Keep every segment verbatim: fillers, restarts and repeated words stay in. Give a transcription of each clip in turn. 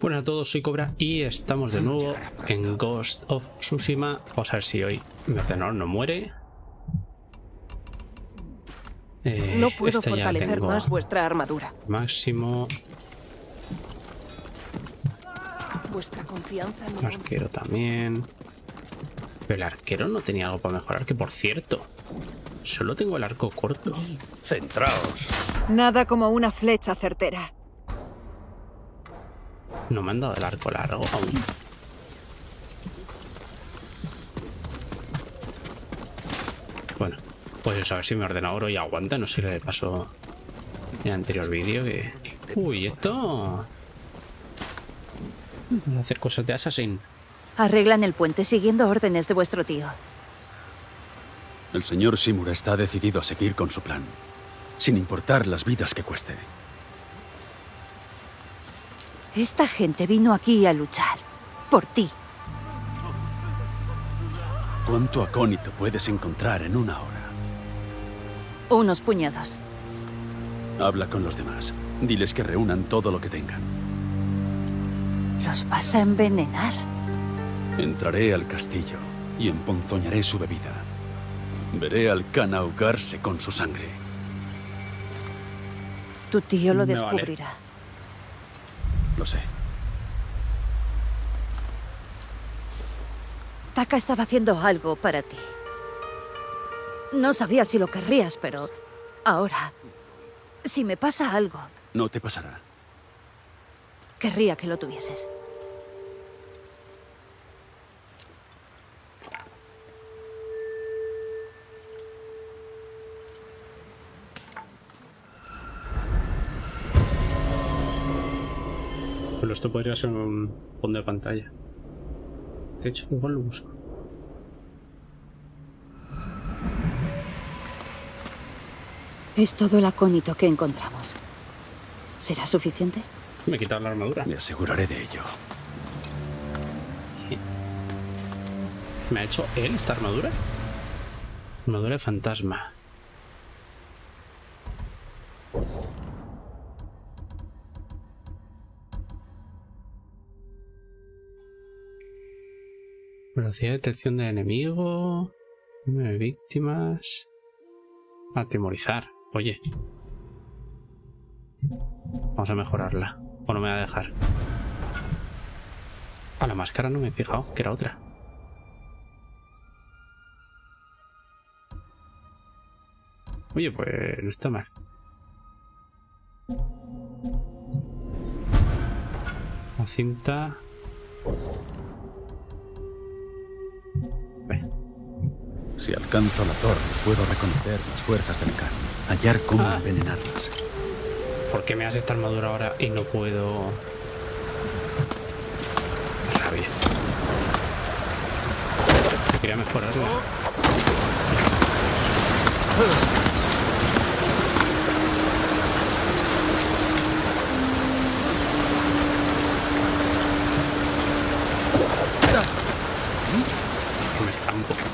Buenas a todos, soy Cobra y estamos de nuevo en Ghost of Tsushima. Vamos a ver si hoy Metenor no muere. Eh, no puedo fortalecer más vuestra armadura. Máximo. Vuestra confianza no. Arquero también. Pero el arquero no tenía algo para mejorar, que por cierto. Solo tengo el arco corto. Sí. Centraos. Nada como una flecha certera. No me han dado el arco largo aún. Bueno, pues a ver si mi ordenador hoy aguanta. No sé qué le pasó en el anterior vídeo. Que... Uy, esto... Vamos a hacer cosas de Assassin. Arreglan el puente siguiendo órdenes de vuestro tío. El señor Shimura está decidido a seguir con su plan, sin importar las vidas que cueste. Esta gente vino aquí a luchar por ti. ¿Cuánto acónito puedes encontrar en una hora? Unos puñados. Habla con los demás. Diles que reúnan todo lo que tengan. ¿Los vas a envenenar? Entraré al castillo y emponzoñaré su bebida. Veré al Khan ahogarse con su sangre. Tu tío lo descubrirá. Vale. Lo sé. Taka estaba haciendo algo para ti. No sabía si lo querrías, pero... Ahora... Si me pasa algo... No te pasará. Querría que lo tuvieses. Pero esto podría ser un fondo de pantalla. De hecho, igual lo busco. Es todo el acónito que encontramos. ¿Será suficiente? Me quitan la armadura. Me aseguraré de ello. ¿Me ha hecho él esta armadura? Armadura de fantasma. Velocidad de detección de enemigo, nueve víctimas, atemorizar. Oye, vamos a mejorarla, o no me va a dejar. A la máscara no me he fijado, que era otra. Oye, pues no está mal. La cinta... Si alcanzo la torre, puedo reconocer las fuerzas del Khan, hallar cómo ah. envenenarlas. ¿Por qué me hace esta armadura ahora y no puedo...? Rabia. Quería mejorarla.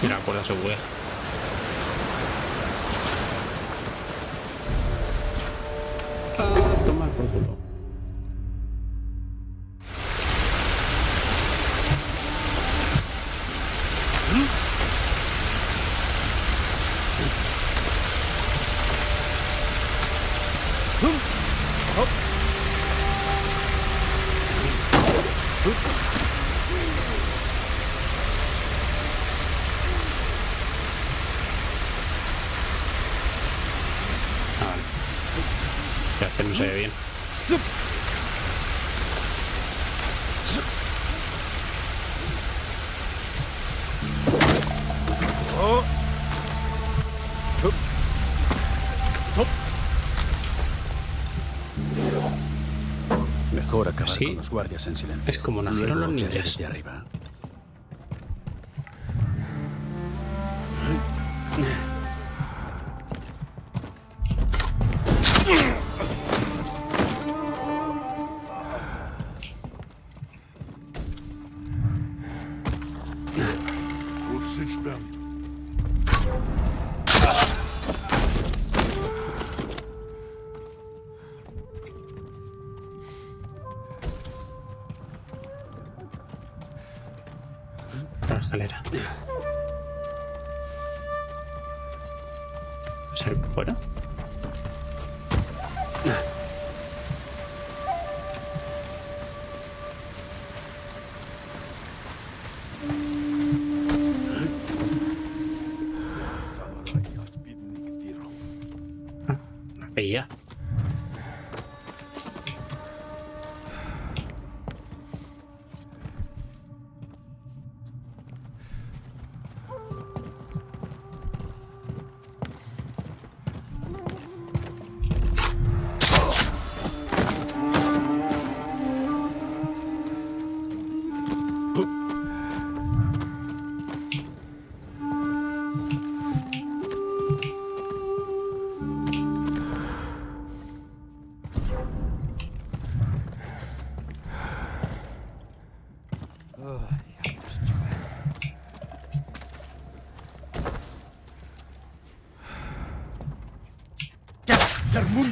Mira, cuerda se puede. Ah, tomar por culo. No se ve bien. Mejor acabar ¿Sí? con los guardias en silencio. Es como nacieron los ninjas de arriba. por la escalera. ¿Puedo salir por fuera?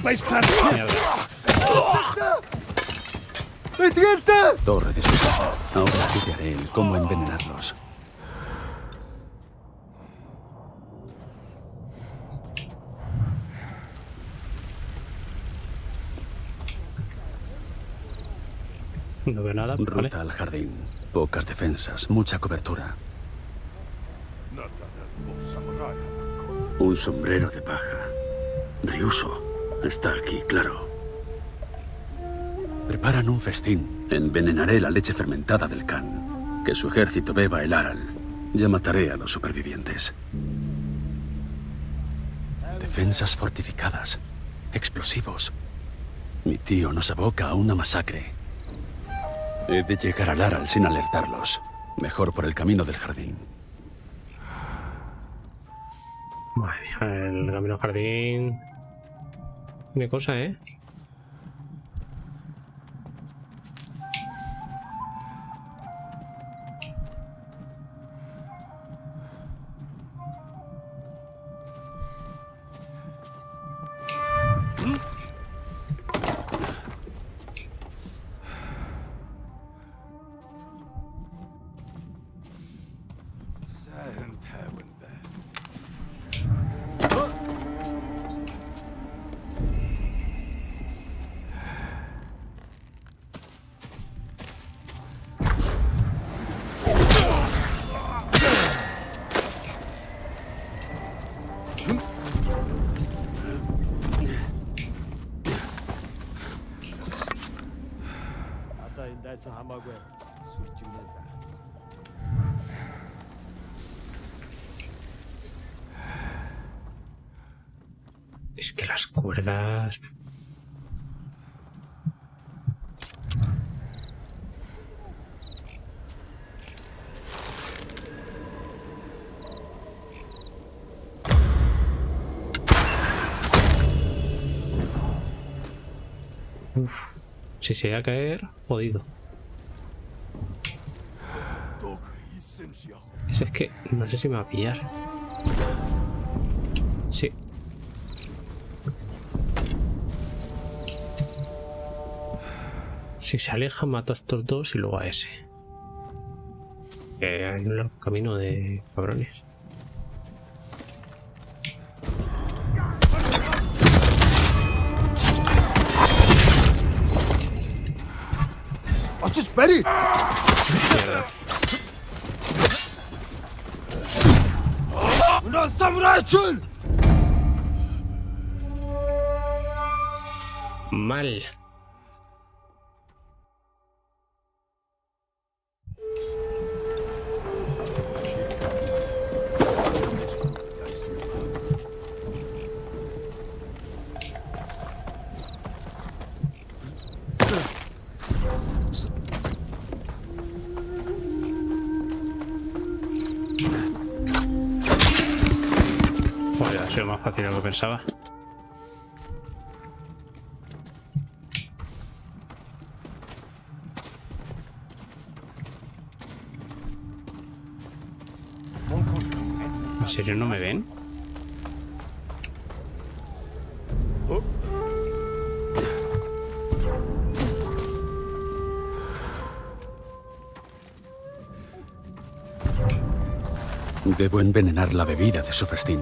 ¡Va a estar! ¡Me tienta! Torre de Suiza. Ahora sí te haré el cómo envenenarlos. No veo nada. Ruta vale. Al jardín. Pocas defensas, mucha cobertura. Un sombrero de paja. Ryuzo. Está aquí, claro. Preparan un festín. Envenenaré la leche fermentada del Khan. Que su ejército beba el Aral. Ya mataré a los supervivientes. Defensas fortificadas. Explosivos. Mi tío nos aboca a una masacre. He de llegar al Aral sin alertarlos. Mejor por el camino del jardín. Madre mía, el camino al jardín... Qué cosa, ¿eh? Es que las cuerdas... Uf, si se va a caer, jodido. Eso es que no sé si me va a pillar. Sí. Si se aleja, mato a estos dos y luego a ese. Eh, hay un largo camino de cabrones. ¡Espere! ¡Unos samuráis! Mal. Fácil de lo que pensaba. ¿En serio no me ven? Debo envenenar la bebida de su festín.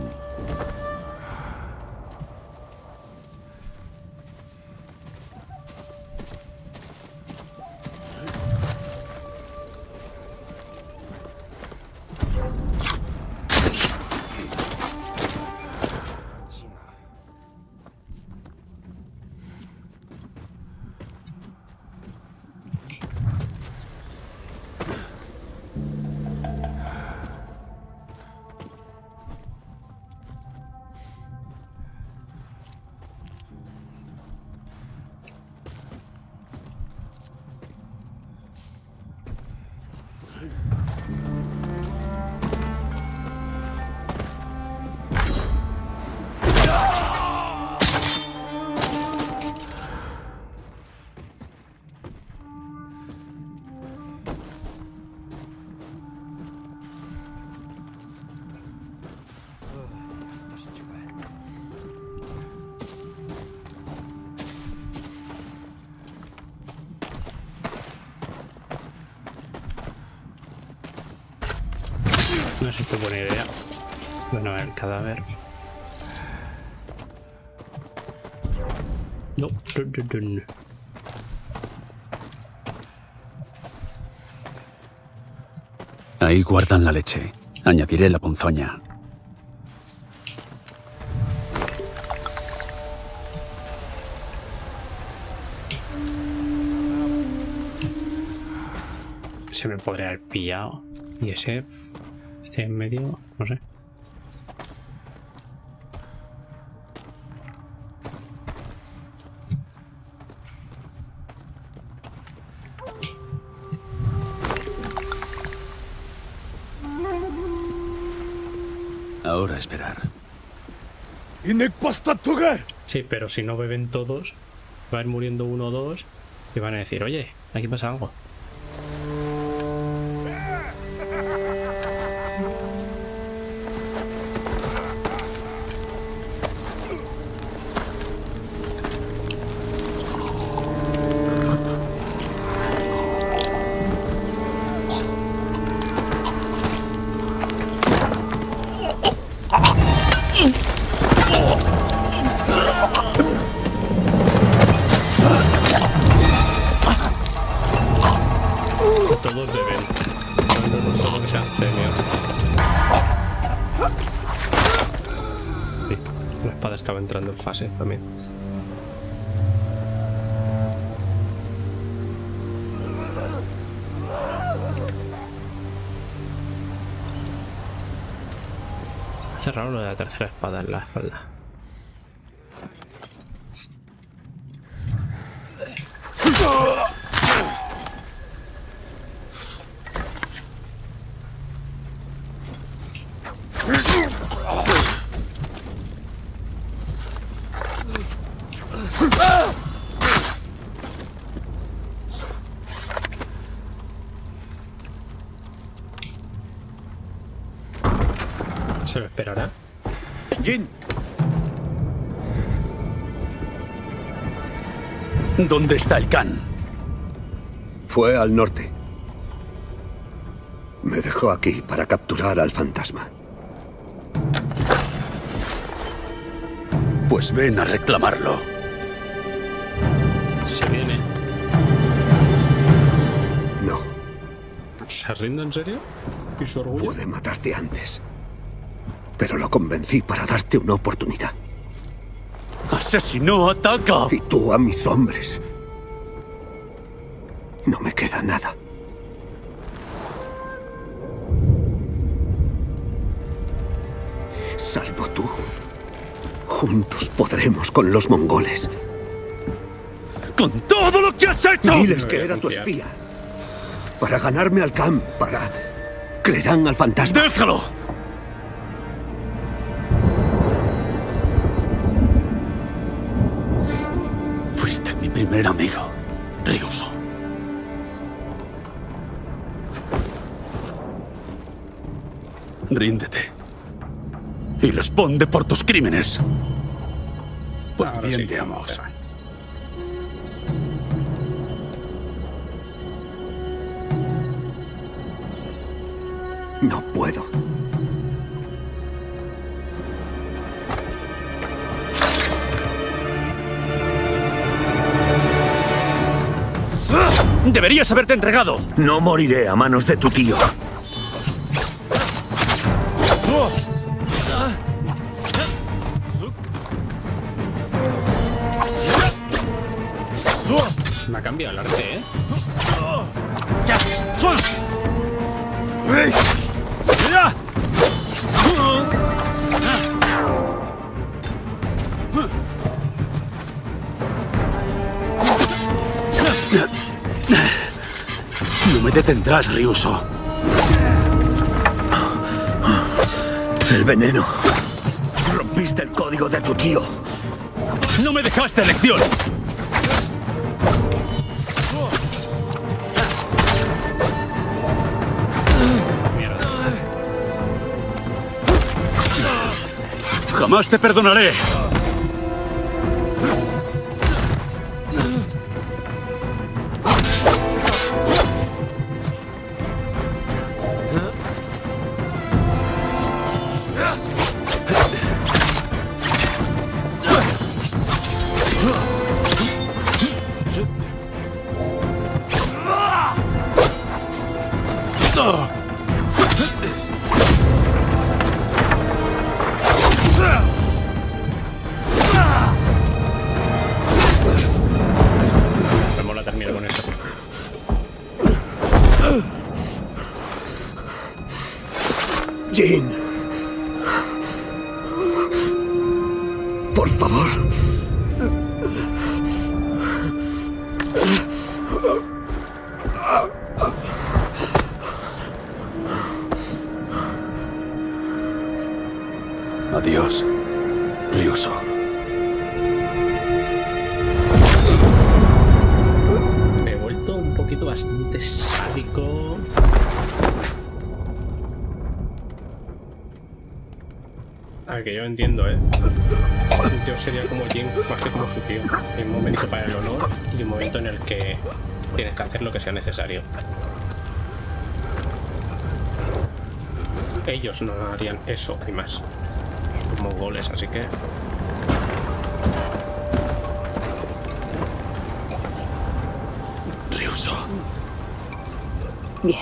No sé si es buena idea. Bueno, el cadáver. No, dun, dun, dun. Ahí guardan la leche. Añadiré la ponzoña. Se me podría haber pillado. Y ese... en medio, no sé. Ahora esperar. Sí, pero si no beben todos, va a ir muriendo uno o dos y van a decir, oye, aquí pasa algo. Fase también. Está cerrado lo de la tercera espada en la espalda. Se lo esperará. Jin. ¿Dónde está el Khan? Fue al norte. Me dejó aquí para capturar al fantasma. Pues ven a reclamarlo. Se viene. No. ¿Se rinde en serio? ¿Y su orgullo? Pude matarte antes. Pero lo convencí para darte una oportunidad. ¡Asesinó a Taka! Y tú a mis hombres. No me queda nada. Salvo tú. Juntos podremos con los mongoles. ¡Con todo lo que has hecho! Diles que era tu espía. Para ganarme al Khan, para... Creerán al fantasma. ¡Déjalo! Primer amigo, Ryuzo. Ríndete. Y responde por tus crímenes. Pues ahora bien, sí, te amo. No puedo. ¡Deberías haberte entregado! No moriré a manos de tu tío. Me ha cambiado el arte, ¿eh? No me detendrás, Ryuzo. El veneno. Rompiste el código de tu tío. No me dejaste elección. Jamás te perdonaré. Jin. Por favor. Adiós, Ryuzo. Me he vuelto un poquito bastante sádico. Ah, que yo entiendo, ¿eh? Yo sería como Jin, más que como su tío. Hay un momento para el honor y un momento en el que tienes que hacer lo que sea necesario. Ellos no harían eso y más. Como goles, así que... Ryuzo. Bien.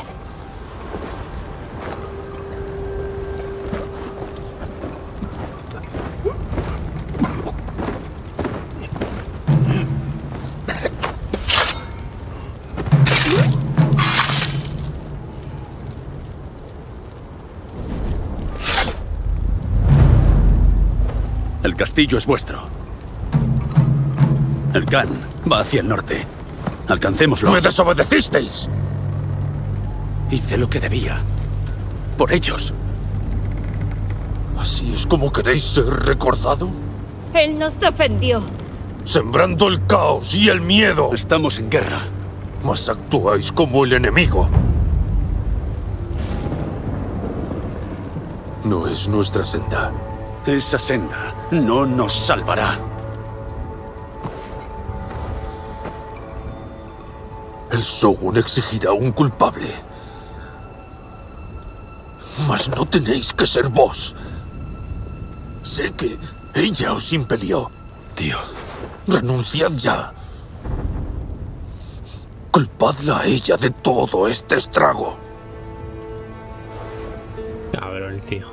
El castillo es vuestro. El Khan va hacia el norte. Alcancémoslo. ¡Me desobedecisteis! Hice lo que debía. Por ellos. ¿Así es como queréis ser recordado? Él nos defendió. Sembrando el caos y el miedo. Estamos en guerra. Mas actuáis como el enemigo. No es nuestra senda. Esa senda no nos salvará. El Shogun exigirá un culpable. Mas no tenéis que ser vos. Sé que ella os impelió. Tío, renunciad ya. Culpadla a ella de todo este estrago. Cabrón, tío.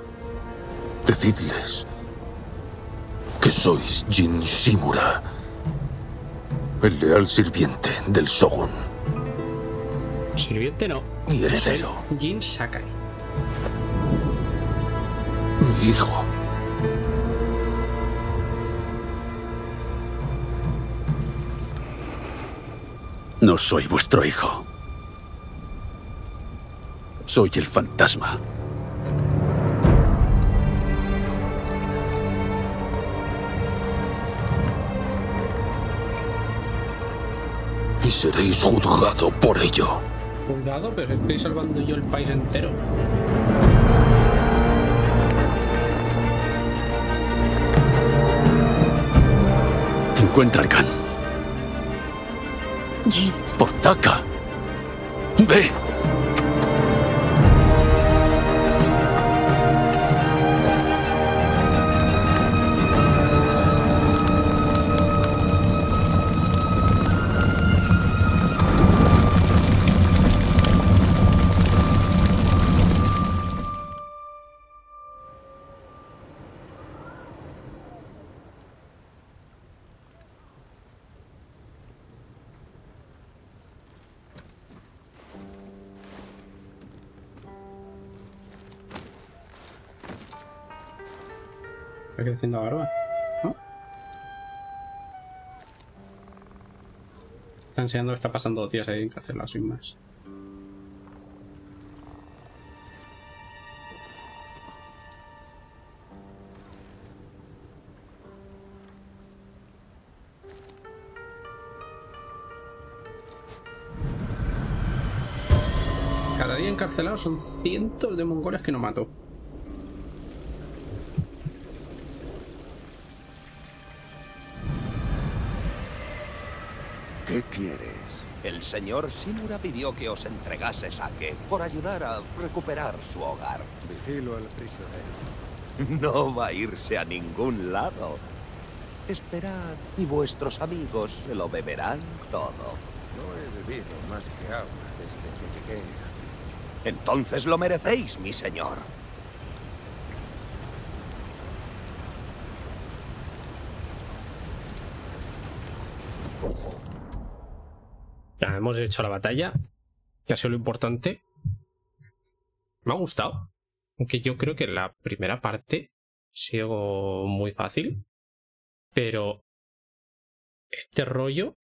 Decidles que sois Jin Shimura, el leal sirviente del Shogun. Sirviente no. Mi heredero. Jin Sakai. Mi hijo. No soy vuestro hijo. Soy el fantasma. Y seréis juzgado por ello. ¿Juzgado? Pero estoy salvando yo el país entero. Encuentra al Khan. Jin. Por Taka. Ve. Está creciendo la barba, ¿no? Está enseñando que está pasando dos días ahí en cárcel las mismas. Cada día encarcelados son cientos de mongoles que no mato. ¿Qué quieres? El señor Shimura pidió que os entregase Sake por ayudar a recuperar su hogar. Vigilo al prisionero. No va a irse a ningún lado. Esperad y vuestros amigos se lo beberán todo. No he bebido más que agua desde que llegué. Entonces lo merecéis, mi señor. Ya hemos hecho la batalla, que ha sido lo importante. Me ha gustado, aunque yo creo que la primera parte sigo muy fácil, pero este rollo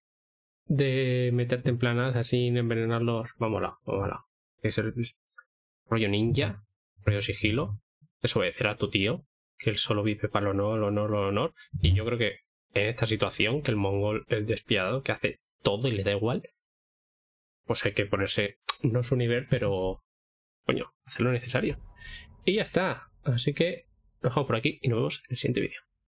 de meterte en planas así, envenenarlos, vámonos, vámonos. Es el rollo ninja, rollo sigilo, desobedecer a tu tío, que él solo vive para el honor, el honor, el honor. Y yo creo que en esta situación, que el mongol, el despiadado, que hace todo y le da igual, pues hay que ponerse, no su nivel, pero coño, hacer lo necesario. Y ya está. Así que lo dejamos por aquí y nos vemos en el siguiente vídeo.